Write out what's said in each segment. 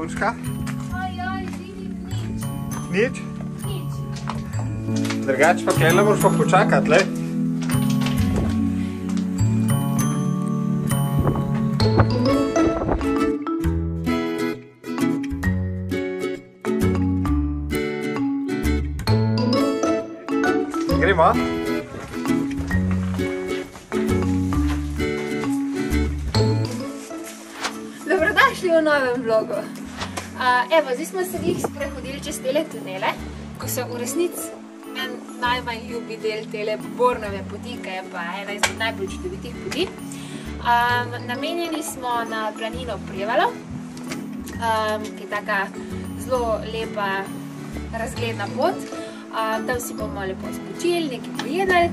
Urška? Ajaj, vidim nič. Nič? Nič. Drugač pa klejle moraš pa počakat, le. Gremo? Dobrodošli v novem vlogu. Evo, zdaj smo se jih sprehodili čez tele tunele, ko so v resnici najmanj ljubi del tele Bornove poti, ki je pa ena izmed najbolj čudovitih poti. Namenjeni smo na planino Prevalo, ki je taka zelo lepa razgledna pot. Tam si bomo lepo spočili, nekaj pojedali,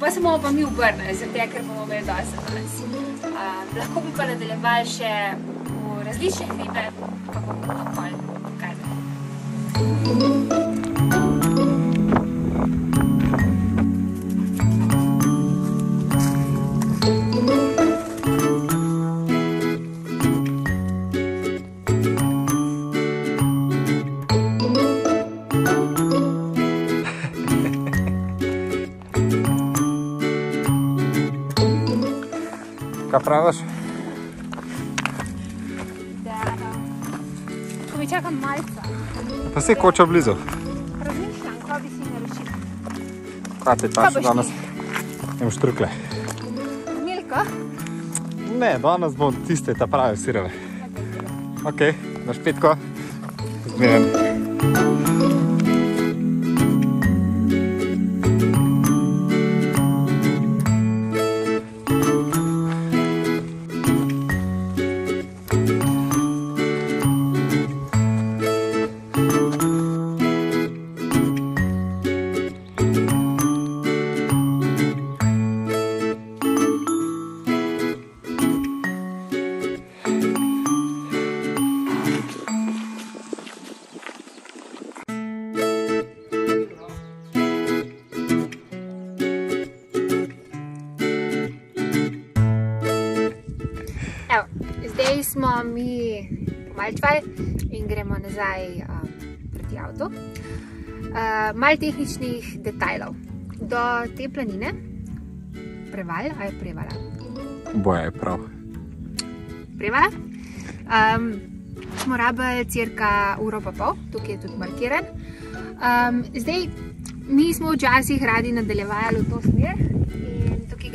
pa se bomo pa mi obrnili, zato ker bomo imeli dosti danes. Lahko bi pa nadaljevali še v različnih ribe, pa bomo okoli pokazali. Kaj praviš? Da, da. Ko mi čakam malca. Pa se koča blizu. Razmišljam, ko bi si naročila. Kaj te paši danes? Ne boš trkle. Milko? Ne, danes bom tiste ta prave sirave. Ok, na špetko. Zmerem. Zdaj smo mi pomalčvali in gremo nazaj proti avtu. Malo tehničnih detajlov. Do te planine, Preval, a je Prevala? Boja je prav. Prevala. Smo rabili cirka uro pa pol, tukaj je tudi markiran. Zdaj, mi smo včasih radi nadaljevali v to smer in tukaj